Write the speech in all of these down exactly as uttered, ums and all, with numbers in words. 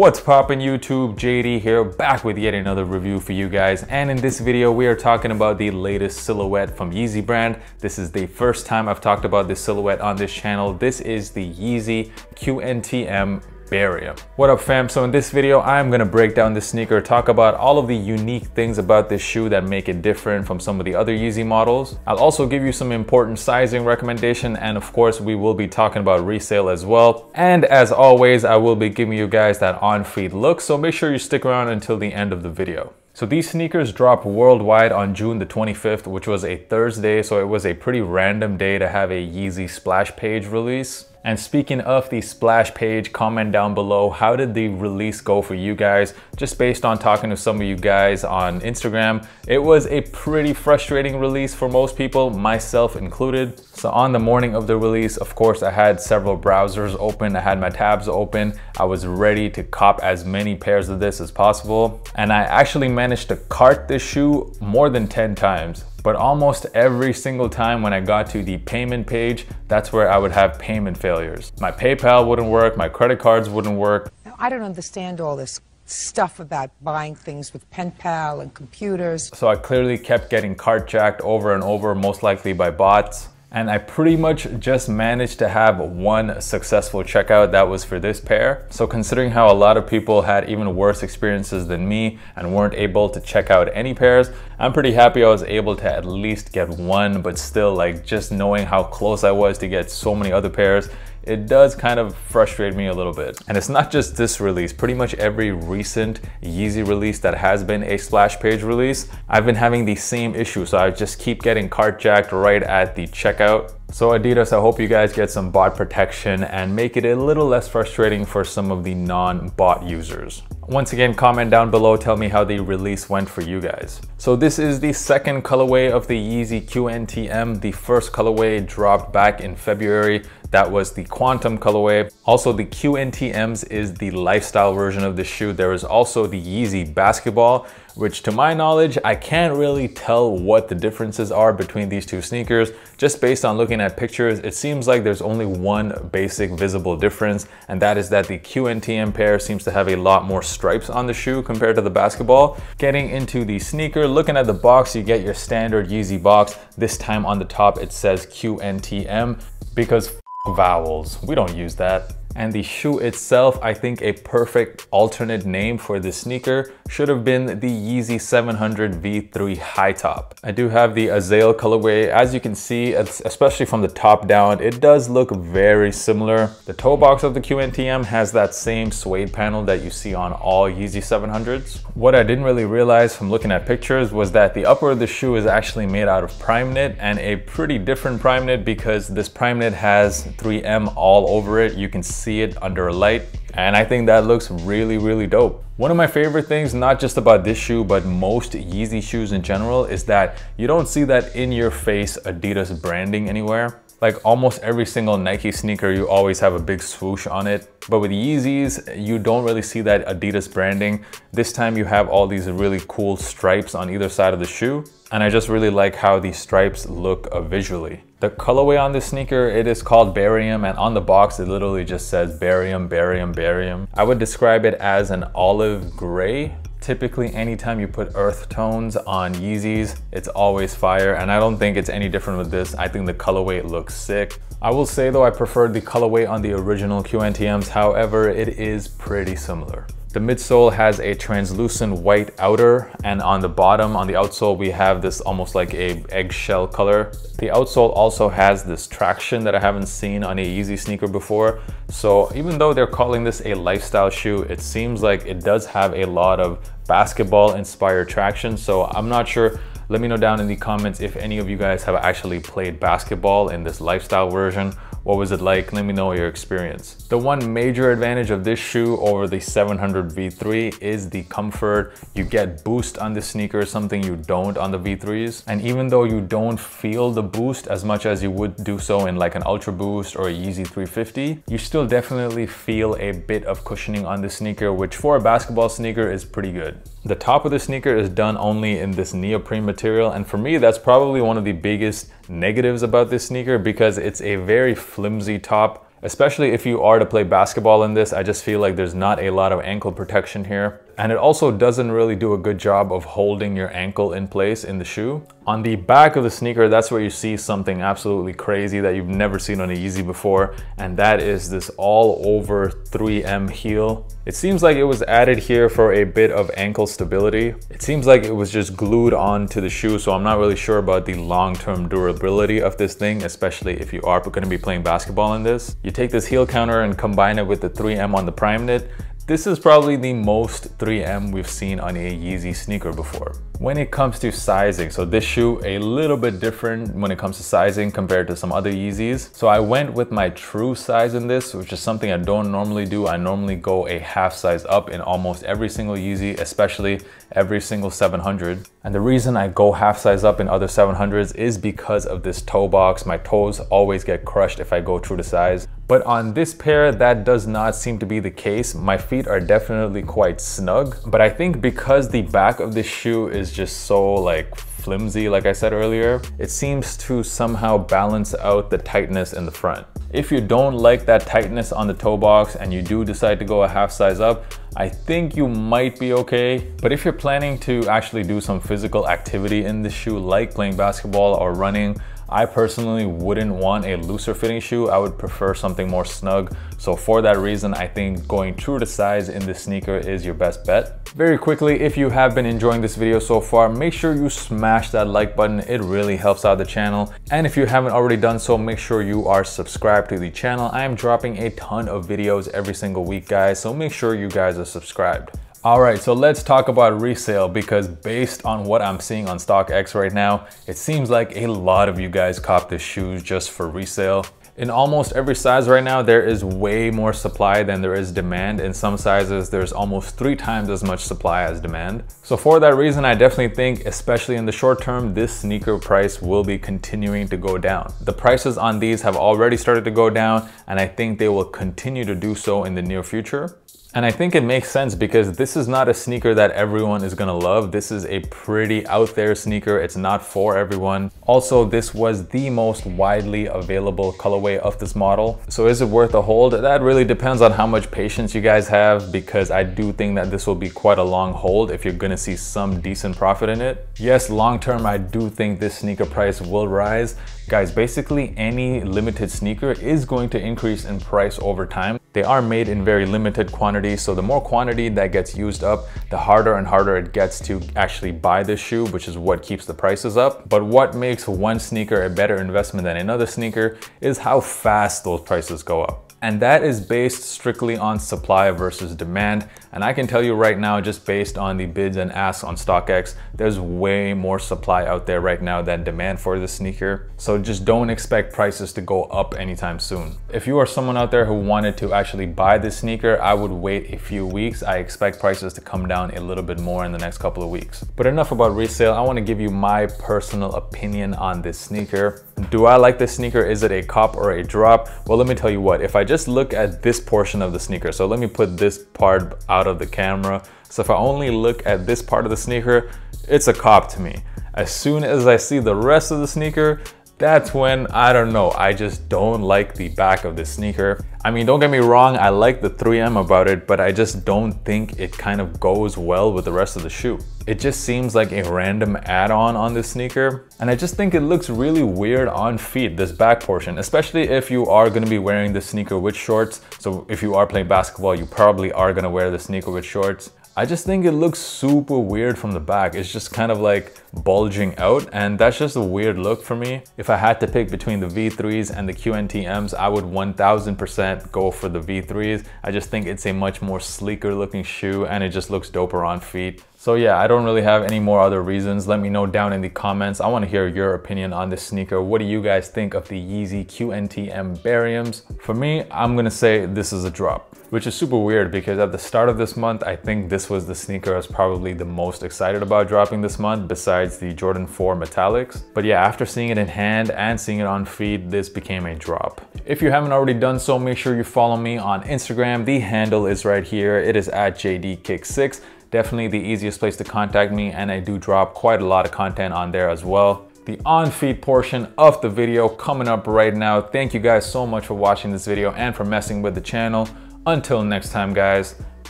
What's poppin' YouTube? J D here, back with yet another review for you guys. And in this video, we are talking about the latest silhouette from Yeezy brand. This is the first time I've talked about this silhouette on this channel. This is the Yeezy Q N T M Barium. What up fam? So in this video, I'm gonna break down this sneaker, talk about all of the unique things about this shoe that make it different from some of the other Yeezy models. I'll also give you some important sizing recommendation, and of course, we will be talking about resale as well. And as always, I will be giving you guys that on-feet look, so make sure you stick around until the end of the video. So these sneakers dropped worldwide on June the twenty-fifth, which was a Thursday, so it was a pretty random day to have a Yeezy splash page release. And speaking of the splash page, comment down below, how did the release go for you guys? Just based on talking to some of you guys on Instagram, it was a pretty frustrating release for most people, myself included. So on the morning of the release, of course, I had several browsers open, I had my tabs open, I was ready to cop as many pairs of this as possible. And I actually managed to cart this shoe more than ten times. But almost every single time when I got to the payment page, that's where I would have payment failures. My PayPal wouldn't work, my credit cards wouldn't work. Now, I don't understand all this stuff about buying things with pen pal and computers. So I clearly kept getting cart jacked over and over, most likely by bots. And I pretty much just managed to have one successful checkout. That was for this pair. So considering how a lot of people had even worse experiences than me and weren't able to check out any pairs, I'm pretty happy I was able to at least get one, but still, like, just knowing how close I was to get so many other pairs, it does kind of frustrate me a little bit. And it's not just this release, pretty much every recent Yeezy release that has been a splash page release, I've been having the same issue. So I just keep getting cart jacked right at the checkout. So Adidas, I hope you guys get some bot protection and make it a little less frustrating for some of the non-bot users. Once again, comment down below, tell me how the release went for you guys. So this is the second colorway of the Yeezy Q N T M. The first colorway dropped back in February. That was the Quantum colorway. Also, the Q N T M's is the lifestyle version of the shoe. There is also the Yeezy Basketball, which to my knowledge, I can't really tell what the differences are between these two sneakers. Just based on looking at pictures, it seems like there's only one basic visible difference, and that is that the Q N T M pair seems to have a lot more stripes on the shoe compared to the Basketball. Getting into the sneaker, looking at the box, you get your standard Yeezy box. This time on the top, it says Q N T M because f vowels, we don't use that. And the shoe itself, I think a perfect alternate name for this sneaker should have been the Yeezy seven hundred V three High Top. I do have the Azale colorway. As you can see, especially from the top down, it does look very similar. The toe box of the Q N T M has that same suede panel that you see on all Yeezy seven hundreds. What I didn't really realize from looking at pictures was that the upper of the shoe is actually made out of Primeknit, and a pretty different Primeknit because this Primeknit has three M all over it. You can see see it under a light, and I think that looks really, really dope. One of my favorite things, not just about this shoe, but most Yeezy shoes in general, is that you don't see that in your face Adidas branding anywhere. Like almost every single Nike sneaker, you always have a big swoosh on it. But with Yeezys, you don't really see that Adidas branding. This time you have all these really cool stripes on either side of the shoe. And I just really like how these stripes look visually. The colorway on this sneaker, it is called Barium, and on the box, it literally just says Barium, Barium, Barium. I would describe it as an olive gray. Typically, anytime you put earth tones on Yeezys, it's always fire, and I don't think it's any different with this. I think the colorway looks sick. I will say though, I preferred the colorway on the original Q N T M's, however, it is pretty similar. The midsole has a translucent white outer, and on the bottom, on the outsole, we have this almost like a eggshell color. The outsole also has this traction that I haven't seen on a Yeezy sneaker before. So even though they're calling this a lifestyle shoe, it seems like it does have a lot of basketball inspired traction. So I'm not sure. Let me know down in the comments if any of you guys have actually played basketball in this lifestyle version. What was it like? Let me know your experience. The one major advantage of this shoe over the seven hundred V three is the comfort. You get boost on the sneaker, something you don't on the V threes. And even though you don't feel the boost as much as you would do so in like an Ultra Boost or a Yeezy three fifty, you still definitely feel a bit of cushioning on the sneaker, which for a basketball sneaker is pretty good. The top of the sneaker is done only in this neoprene material, and for me that's probably one of the biggest negatives about this sneaker because it's a very flimsy top. Especially if you are to play basketball in this, I just feel like there's not a lot of ankle protection here. And it also doesn't really do a good job of holding your ankle in place in the shoe. On the back of the sneaker, that's where you see something absolutely crazy that you've never seen on a Yeezy before. And that is this all over three M heel. It seems like it was added here for a bit of ankle stability. It seems like it was just glued onto the shoe. So I'm not really sure about the long-term durability of this thing, especially if you are going to be playing basketball in this. You take this heel counter and combine it with the three M on the Primeknit. This is probably the most three M we've seen on a Yeezy sneaker before. When it comes to sizing, so this shoe a little bit different when it comes to sizing compared to some other Yeezys. So I went with my true size in this, which is something I don't normally do. I normally go a half size up in almost every single Yeezy, especially every single seven hundred. And the reason I go half size up in other seven hundreds is because of this toe box. My toes always get crushed if I go true to size. But on this pair, that does not seem to be the case. My feet are definitely quite snug, but I think because the back of this shoe is just so like flimsy, like I said earlier, it seems to somehow balance out the tightness in the front. If you don't like that tightness on the toe box and you do decide to go a half size up, I think you might be okay. But if you're planning to actually do some physical activity in this shoe, like playing basketball or running, I personally wouldn't want a looser fitting shoe. I would prefer something more snug. So for that reason, I think going true to size in this sneaker is your best bet. Very quickly, if you have been enjoying this video so far, make sure you smash that like button. It really helps out the channel. And if you haven't already done so, make sure you are subscribed to the channel. I am dropping a ton of videos every single week, guys. So make sure you guys are subscribed. All right, so let's talk about resale, because based on what I'm seeing on StockX right now, it seems like a lot of you guys cop this shoe just for resale. In almost every size right now, there is way more supply than there is demand. In some sizes, there's almost three times as much supply as demand. So for that reason, I definitely think, especially in the short term, this sneaker price will be continuing to go down. The prices on these have already started to go down, and I think they will continue to do so in the near future. And I think it makes sense, because this is not a sneaker that everyone is gonna love. This is a pretty out there sneaker. It's not for everyone. Also, this was the most widely available colorway of this model. So is it worth a hold? That really depends on how much patience you guys have, because I do think that this will be quite a long hold if you're gonna see some decent profit in it. Yes, long term, I do think this sneaker price will rise. Guys, basically any limited sneaker is going to increase in price over time. They are made in very limited quantity, so the more quantity that gets used up, the harder and harder it gets to actually buy this shoe, which is what keeps the prices up. But what makes one sneaker a better investment than another sneaker is how fast those prices go up. And that is based strictly on supply versus demand. And I can tell you right now, just based on the bids and asks on StockX, there's way more supply out there right now than demand for this sneaker. So just don't expect prices to go up anytime soon. If you are someone out there who wanted to actually buy this sneaker, I would wait a few weeks. I expect prices to come down a little bit more in the next couple of weeks. But enough about resale. I want to give you my personal opinion on this sneaker. Do I like this sneaker? Is it a cop or a drop? Well, let me tell you what, if I just look at this portion of the sneaker, so let me put this part out of the camera. So if I only look at this part of the sneaker, it's a cop to me. As soon as I see the rest of the sneaker, that's when, I don't know, I just don't like the back of this sneaker. I mean, don't get me wrong, I like the three M about it, but I just don't think it kind of goes well with the rest of the shoe. It just seems like a random add-on on this sneaker. And I just think it looks really weird on feet, this back portion, especially if you are gonna be wearing this sneaker with shorts. So if you are playing basketball, you probably are gonna wear the sneaker with shorts. I just think it looks super weird from the back. It's just kind of like bulging out, and that's just a weird look for me. If I had to pick between the V threes and the Q N T Ms, I would one thousand percent go for the V threes. I just think it's a much more sleeker looking shoe, and it just looks doper on feet. So yeah, I don't really have any more other reasons. Let me know down in the comments. I want to hear your opinion on this sneaker. What do you guys think of the Yeezy Q N T M Bariums? For me, I'm gonna say this is a drop, which is super weird, because at the start of this month, I think this was the sneaker I was probably the most excited about dropping this month, besides the Jordan four Metallics. But yeah, after seeing it in hand and seeing it on feed, this became a drop. If you haven't already done so, make sure you follow me on Instagram. The handle is right here. It is at J D Kicks six. Definitely the easiest place to contact me, and I do drop quite a lot of content on there as well. the on-feed portion of the video coming up right now. Thank you guys so much for watching this video and for messing with the channel. Until next time, guys,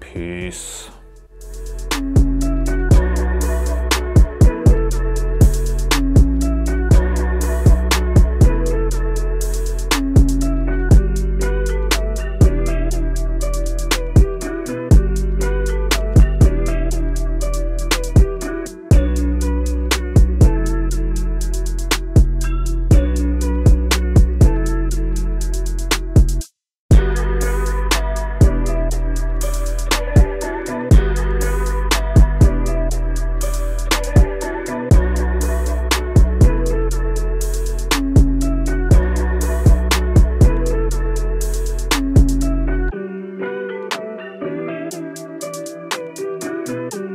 peace. Thank you.